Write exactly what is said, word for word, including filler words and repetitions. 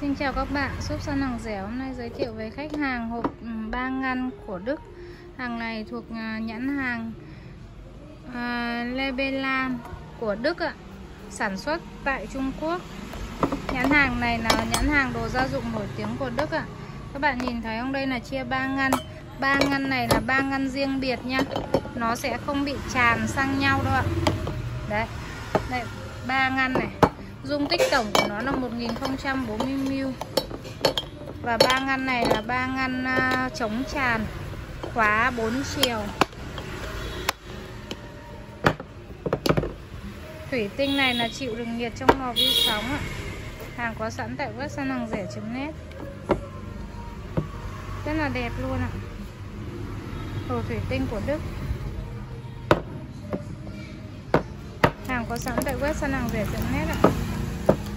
Xin chào các bạn, shop săn hàng rẻ hôm nay giới thiệu với khách hàng hộp ba ngăn của Đức. Hàng này thuộc nhãn hàng uh, Lebenlang của Đức ạ, sản xuất tại Trung Quốc. Nhãn hàng này là nhãn hàng đồ gia dụng nổi tiếng của Đức ạ. Các bạn nhìn thấy không, đây là chia ba ngăn. Ba ngăn này là ba ngăn riêng biệt nha, nó sẽ không bị tràn sang nhau đâu ạ. Đấy, đây ba ngăn này. Dung tích tổng của nó là một nghìn không trăm bốn mươi mi li lít. Và ba ngăn này là ba ngăn chống tràn, khóa bốn chiều. Thủy tinh này là chịu đựng nhiệt trong lò vi sóng ạ. Hàng có sẵn tại web săn hàng rẻ chấm net. Rất là đẹp luôn ạ. Đồ thủy tinh của Đức. Hàng có sẵn tại web săn hàng rẻ chấm net ạ.